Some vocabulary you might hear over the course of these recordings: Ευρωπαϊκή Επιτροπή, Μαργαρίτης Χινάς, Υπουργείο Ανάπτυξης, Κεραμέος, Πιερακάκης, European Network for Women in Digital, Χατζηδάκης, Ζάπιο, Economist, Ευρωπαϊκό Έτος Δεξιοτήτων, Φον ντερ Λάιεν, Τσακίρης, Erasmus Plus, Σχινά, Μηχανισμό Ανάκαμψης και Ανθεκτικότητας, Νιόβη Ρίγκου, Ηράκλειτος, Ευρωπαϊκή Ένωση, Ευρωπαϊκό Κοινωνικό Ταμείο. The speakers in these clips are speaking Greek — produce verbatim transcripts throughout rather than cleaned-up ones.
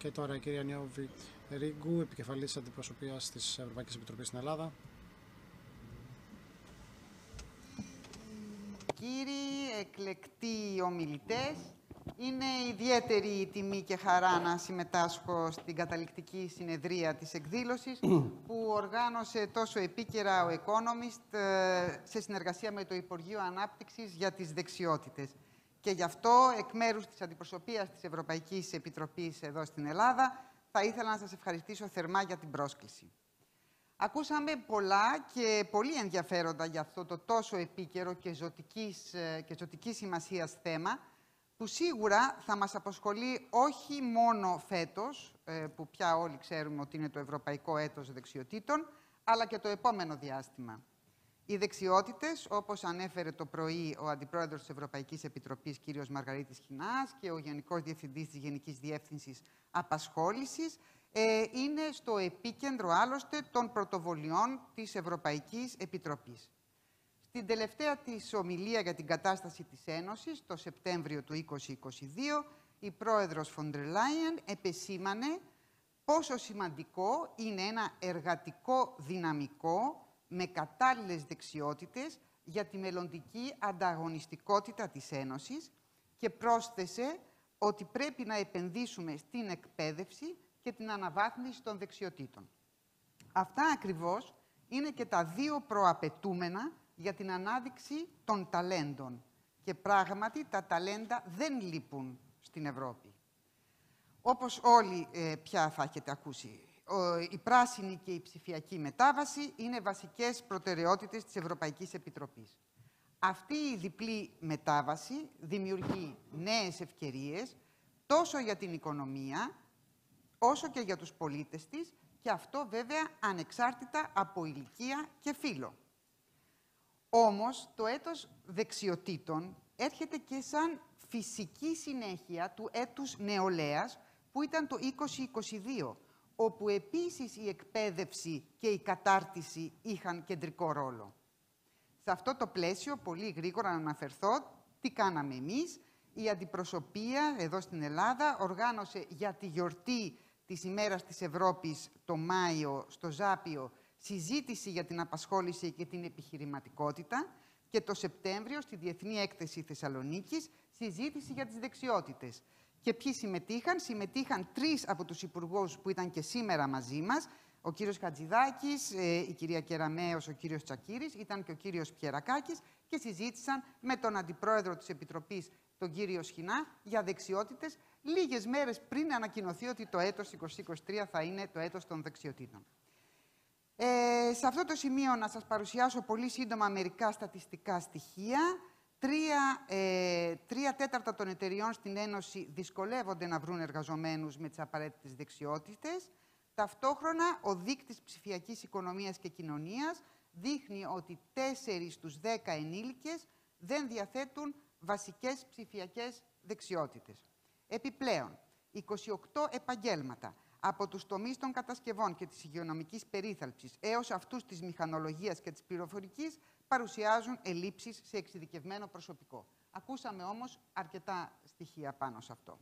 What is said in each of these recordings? Και τώρα η κυρία Νιόβη Ρίγκου, επικεφαλής αντιπροσωπείας της Ευρωπαϊκής Επιτροπής στην Ελλάδα. Κύριοι εκλεκτοί ομιλητές, είναι ιδιαίτερη η τιμή και χαρά να συμμετάσχω στην καταληκτική συνεδρία της εκδήλωσης που οργάνωσε τόσο επίκαιρα ο Economist σε συνεργασία με το Υπουργείο Ανάπτυξης για τις δεξιότητες. Και γι' αυτό, εκ μέρους της αντιπροσωπείας της Ευρωπαϊκής Επιτροπής εδώ στην Ελλάδα, θα ήθελα να σας ευχαριστήσω θερμά για την πρόσκληση. Ακούσαμε πολλά και πολύ ενδιαφέροντα για αυτό το τόσο επίκαιρο και ζωτικής, και ζωτικής σημασίας θέμα, που σίγουρα θα μας απασχολεί όχι μόνο φέτος, που πια όλοι ξέρουμε ότι είναι το Ευρωπαϊκό Έτος Δεξιοτήτων, αλλά και το επόμενο διάστημα. Οι δεξιότητες, όπως ανέφερε το πρωί ο Αντιπρόεδρος της Ευρωπαϊκής Επιτροπής, κύριος Μαργαρίτης Χινάς, και ο Γενικός Διευθυντής της Γενικής Διεύθυνσης Απασχόλησης, είναι στο επίκεντρο, άλλωστε, των πρωτοβολιών της Ευρωπαϊκής Επιτροπής. Στην τελευταία της ομιλία για την κατάσταση της Ένωσης, το Σεπτέμβριο του είκοσι είκοσι δύο, η πρόεδρος Φον ντερ Λάιεν επεσήμανε πόσο σημαντικό είναι ένα εργατικό δυναμικό με κατάλληλες δεξιότητες για τη μελλοντική ανταγωνιστικότητα της Ένωσης και πρόσθεσε ότι πρέπει να επενδύσουμε στην εκπαίδευση και την αναβάθμιση των δεξιοτήτων. Αυτά ακριβώς είναι και τα δύο προαπαιτούμενα για την ανάδειξη των ταλέντων. Και πράγματι τα ταλέντα δεν λείπουν στην Ευρώπη. Όπως όλοι ε, πια θα έχετε ακούσει, η πράσινη και η ψηφιακή μετάβαση είναι βασικές προτεραιότητες της Ευρωπαϊκής Επιτροπής. Αυτή η διπλή μετάβαση δημιουργεί νέες ευκαιρίες τόσο για την οικονομία, όσο και για τους πολίτες της, και αυτό βέβαια ανεξάρτητα από ηλικία και φύλο. Όμως, το έτος δεξιοτήτων έρχεται και σαν φυσική συνέχεια του έτους νεολαίας, που ήταν το είκοσι είκοσι δύο, όπου επίσης η εκπαίδευση και η κατάρτιση είχαν κεντρικό ρόλο. Σε αυτό το πλαίσιο, πολύ γρήγορα να αναφερθώ, τι κάναμε εμείς. Η αντιπροσωπεία εδώ στην Ελλάδα οργάνωσε για τη γιορτή της ημέρας της Ευρώπης το Μάιο στο Ζάπιο συζήτηση για την απασχόληση και την επιχειρηματικότητα και το Σεπτέμβριο στη Διεθνή Έκθεση Θεσσαλονίκης συζήτηση για τις δεξιότητες. Και ποιοι συμμετείχαν. Συμμετείχαν τρεις από τους υπουργούς που ήταν και σήμερα μαζί μας. Ο κύριος Χατζηδάκης, η κυρία Κεραμέος, ο κύριος Τσακίρης, ήταν και ο κύριος Πιερακάκης και συζήτησαν με τον Αντιπρόεδρο της Επιτροπής, τον κύριο Σχινά, για δεξιότητες, λίγες μέρες πριν ανακοινωθεί ότι το έτος είκοσι είκοσι τρία θα είναι το έτος των δεξιοτήτων. Ε, σε αυτό το σημείο να σας παρουσιάσω πολύ σύντομα μερικά στατιστικά στοιχεία. Τρία, ε, τρία τέταρτα των εταιριών στην Ένωση δυσκολεύονται να βρουν εργαζομένους με τις απαραίτητες δεξιότητες. Ταυτόχρονα, ο δείκτης ψηφιακής οικονομίας και κοινωνίας δείχνει ότι τέσσερις στους δέκα ενήλικες δεν διαθέτουν βασικές ψηφιακές δεξιότητες. Επιπλέον, είκοσι οκτώ επαγγέλματα, από τους τομείς των κατασκευών και της υγειονομικής περίθαλψης έως αυτούς της μηχανολογίας και της πληροφορικής, παρουσιάζουν ελλείψεις σε εξειδικευμένο προσωπικό. Ακούσαμε όμως αρκετά στοιχεία πάνω σε αυτό.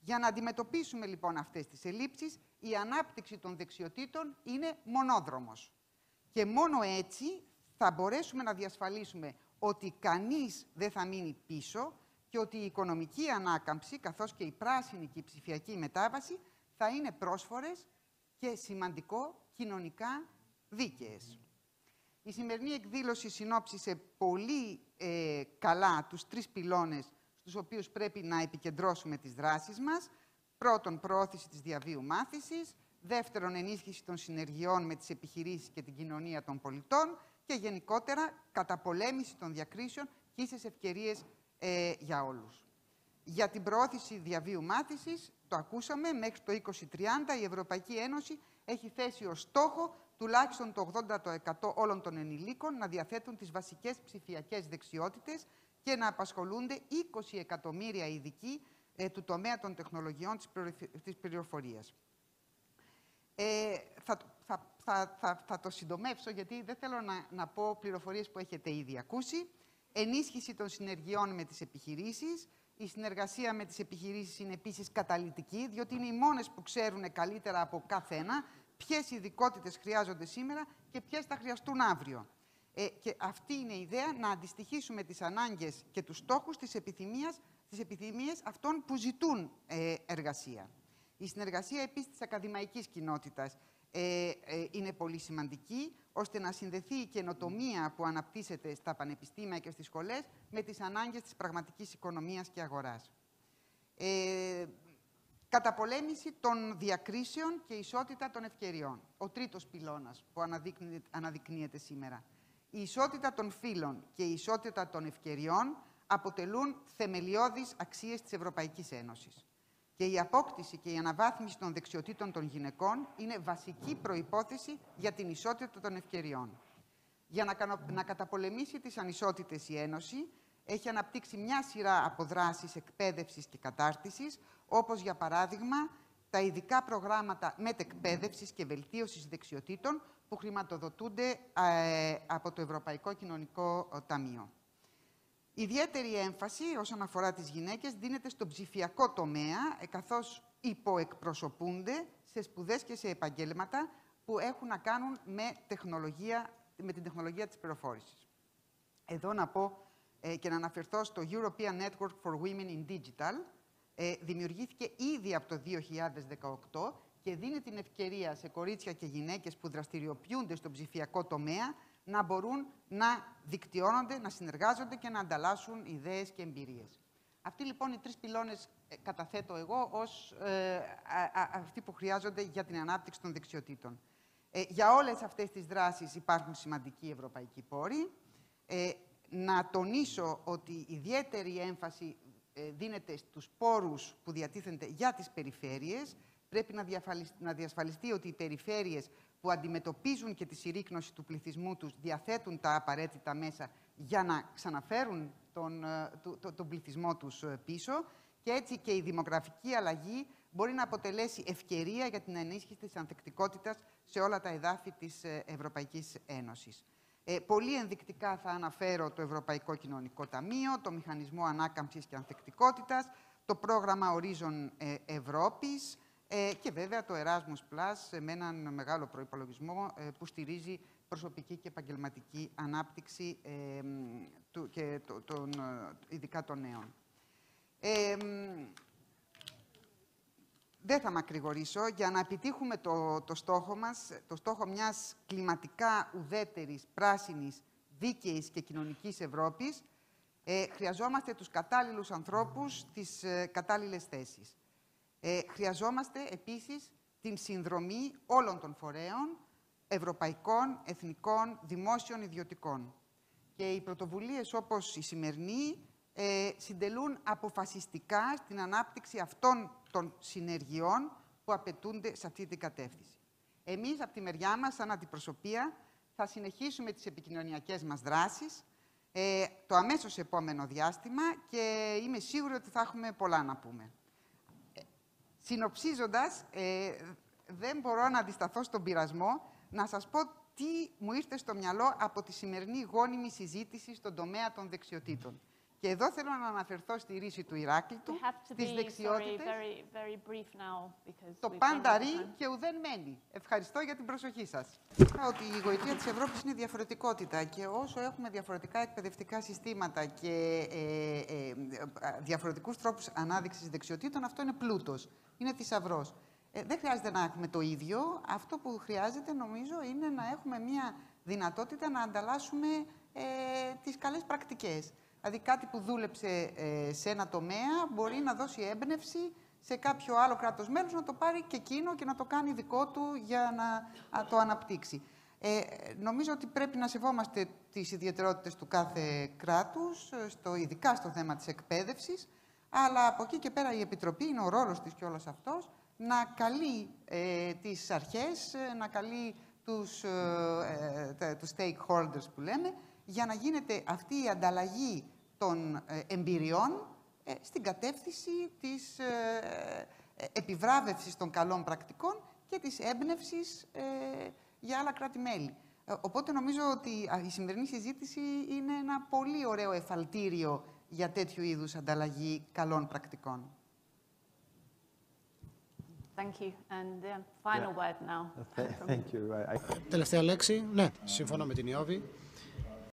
Για να αντιμετωπίσουμε λοιπόν αυτές τις ελλείψεις, η ανάπτυξη των δεξιοτήτων είναι μονόδρομος. Και μόνο έτσι θα μπορέσουμε να διασφαλίσουμε ότι κανείς δεν θα μείνει πίσω και ότι η οικονομική ανάκαμψη, καθώς και η πράσινη και η ψηφιακή μετάβαση, θα είναι πρόσφορες και σημαντικό κοινωνικά δίκαιες. Η σημερινή εκδήλωση συνόψισε πολύ ε, καλά τους τρεις πυλώνες στους οποίους πρέπει να επικεντρώσουμε τις δράσεις μας. Πρώτον, προώθηση της διαβίου μάθησης. Δεύτερον, ενίσχυση των συνεργειών με τις επιχειρήσεις και την κοινωνία των πολιτών. Και γενικότερα, καταπολέμηση των διακρίσεων και ίσες ευκαιρίες ε, για όλους. Για την προώθηση διαβίου μάθησης, το ακούσαμε, μέχρι το είκοσι τριάντα η Ευρωπαϊκή Ένωση έχει θέσει ως στόχο τουλάχιστον το ογδόντα τοις εκατό όλων των ενηλίκων να διαθέτουν τις βασικές ψηφιακές δεξιότητες και να απασχολούνται είκοσι εκατομμύρια ειδικοί ε, του τομέα των τεχνολογιών της πληροφορίας. Ε, θα, θα, θα, θα, θα το συντομεύσω, γιατί δεν θέλω να, να πω πληροφορίες που έχετε ήδη ακούσει. Ενίσχυση των συνεργειών με τις επιχειρήσεις, Η συνεργασία με τις επιχειρήσεις είναι επίσης καταλυτική, διότι είναι οι μόνες που ξέρουν καλύτερα από καθένα ποιες ειδικότητες χρειάζονται σήμερα και ποιες θα χρειαστούν αύριο. Ε, και αυτή είναι η ιδέα, να αντιστοιχίσουμε τις ανάγκες και τους στόχους της επιθυμίας, τις επιθυμίες αυτών που ζητούν ε, εργασία. Η συνεργασία επίσης της ακαδημαϊκής κοινότητας ε, ε, είναι πολύ σημαντική, ώστε να συνδεθεί η καινοτομία που αναπτύσσεται στα πανεπιστήμια και στις σχολές με τις ανάγκες της πραγματικής οικονομίας και αγοράς. Ε, Καταπολέμηση των διακρίσεων και ισότητα των ευκαιριών. Ο τρίτος πυλώνας που αναδεικνύεται σήμερα. Η ισότητα των φύλων και η ισότητα των ευκαιριών αποτελούν θεμελιώδεις αξίες της Ευρωπαϊκής Ένωσης. Και η απόκτηση και η αναβάθμιση των δεξιοτήτων των γυναικών είναι βασική προϋπόθεση για την ισότητα των ευκαιριών. Για να καταπολεμήσει τις ανισότητες η Ένωση, έχει αναπτύξει μια σειρά από δράσεις εκπαίδευσης και κατάρτισης, όπως για παράδειγμα τα ειδικά προγράμματα μετεκπαίδευσης και βελτίωσης δεξιοτήτων που χρηματοδοτούνται ε, από το Ευρωπαϊκό Κοινωνικό Ταμείο. Ιδιαίτερη έμφαση όσον αφορά τις γυναίκες δίνεται στον ψηφιακό τομέα, καθώς υποεκπροσωπούνται σε σπουδές και σε επαγγέλματα που έχουν να κάνουν με, τεχνολογία, με την τεχνολογία της πληροφόρησης. Εδώ να πω και να αναφερθώ στο European Network for Women in Digital, δημιουργήθηκε ήδη από το δύο χιλιάδες δεκαοκτώ και δίνει την ευκαιρία σε κορίτσια και γυναίκες που δραστηριοποιούνται στον ψηφιακό τομέα να μπορούν να δικτυώνονται, να συνεργάζονται και να ανταλλάσσουν ιδέες και εμπειρίες. Αυτοί λοιπόν οι τρεις πυλώνες καταθέτω εγώ ως ε, α, α, αυτοί που χρειάζονται για την ανάπτυξη των δεξιοτήτων. Ε, για όλες αυτές τις δράσεις υπάρχουν σημαντικοί ευρωπαϊκοί πόροι. Ε, Να τονίσω ότι ιδιαίτερη έμφαση δίνεται στους πόρους που διατίθενται για τις περιφέρειες. Πρέπει να διασφαλιστεί ότι οι περιφέρειες που αντιμετωπίζουν και τη συρρίκνωση του πληθυσμού τους διαθέτουν τα απαραίτητα μέσα για να ξαναφέρουν τον, τον, τον πληθυσμό τους πίσω. Και έτσι και η δημογραφική αλλαγή μπορεί να αποτελέσει ευκαιρία για την ενίσχυση της ανθεκτικότητας σε όλα τα εδάφη της Ευρωπαϊκής Ένωσης. Ε, πολύ ενδεικτικά θα αναφέρω το Ευρωπαϊκό Κοινωνικό Ταμείο, το Μηχανισμό Ανάκαμψης και Ανθεκτικότητας, το πρόγραμμα Horizon Ευρώπης ε, και βέβαια το Erasmus Plus με έναν μεγάλο προϋπολογισμό ε, που στηρίζει προσωπική και επαγγελματική ανάπτυξη ε, του, και το, τον, ειδικά των νέων. Ε, Δεν θα μακρηγορήσω. Για να επιτύχουμε το, το στόχο μας, το στόχο μιας κλιματικά ουδέτερης, πράσινης, δίκαιης και κοινωνικής Ευρώπης, ε, χρειαζόμαστε τους κατάλληλους ανθρώπους στις ε, κατάλληλες θέσεις. Ε, χρειαζόμαστε επίσης την συνδρομή όλων των φορέων, ευρωπαϊκών, εθνικών, δημόσιων, ιδιωτικών. Και οι πρωτοβουλίες όπως η σημερινή ε, συντελούν αποφασιστικά στην ανάπτυξη αυτών των συνεργειών που απαιτούνται σε αυτή την κατεύθυνση. Εμείς, από τη μεριά μας, σαν αντιπροσωπεία, θα συνεχίσουμε τις επικοινωνιακές μας δράσεις ε, το αμέσως επόμενο διάστημα και είμαι σίγουρη ότι θα έχουμε πολλά να πούμε. Συνοψίζοντας, ε, δεν μπορώ να αντισταθώ στον πειρασμό να σας πω τι μου ήρθε στο μυαλό από τη σημερινή γόνιμη συζήτηση στον τομέα των δεξιοτήτων. Και εδώ θέλω να αναφερθώ στη ρίση του Ηράκλειτου, στις δεξιότητες. Very, very brief now, το πάντα ρί και ουδέν μένει. Ευχαριστώ για την προσοχή σας. Ότι η γοητεία της Ευρώπης είναι διαφορετικότητα και όσο έχουμε διαφορετικά εκπαιδευτικά συστήματα και ε, ε, διαφορετικούς τρόπους ανάδειξης δεξιοτήτων, αυτό είναι πλούτος, είναι θησαυρός. Ε, δεν χρειάζεται να έχουμε το ίδιο. Αυτό που χρειάζεται, νομίζω, είναι να έχουμε μια δυνατότητα να ανταλλάσσουμε ε, τις καλές πρακτικές. Δηλαδή κάτι που δούλεψε ε, σε ένα τομέα μπορεί να δώσει έμπνευση σε κάποιο άλλο κράτος μέλος, να το πάρει και εκείνο και να το κάνει δικό του για να α, το αναπτύξει. Ε, νομίζω ότι πρέπει να σεβόμαστε τις ιδιαιτερότητες του κάθε κράτους, στο, ειδικά στο θέμα της εκπαίδευσης, αλλά από εκεί και πέρα η Επιτροπή, είναι ο ρόλος της και όλος αυτός, να καλεί ε, τις αρχές, να καλεί τους, ε, ε, τους stakeholders που λέμε, για να γίνεται αυτή η ανταλλαγή των εμπειριών ε, στην κατεύθυνση της ε, ε, επιβράβευσης των καλών πρακτικών και της έμπνευσης ε, για άλλα κράτη-μέλη. Ε, οπότε νομίζω ότι η σημερινή συζήτηση είναι ένα πολύ ωραίο εφαλτήριο για τέτοιου είδους ανταλλαγή καλών πρακτικών. Τελευταία λέξη. Ναι, συμφωνώ με την Νιόβη.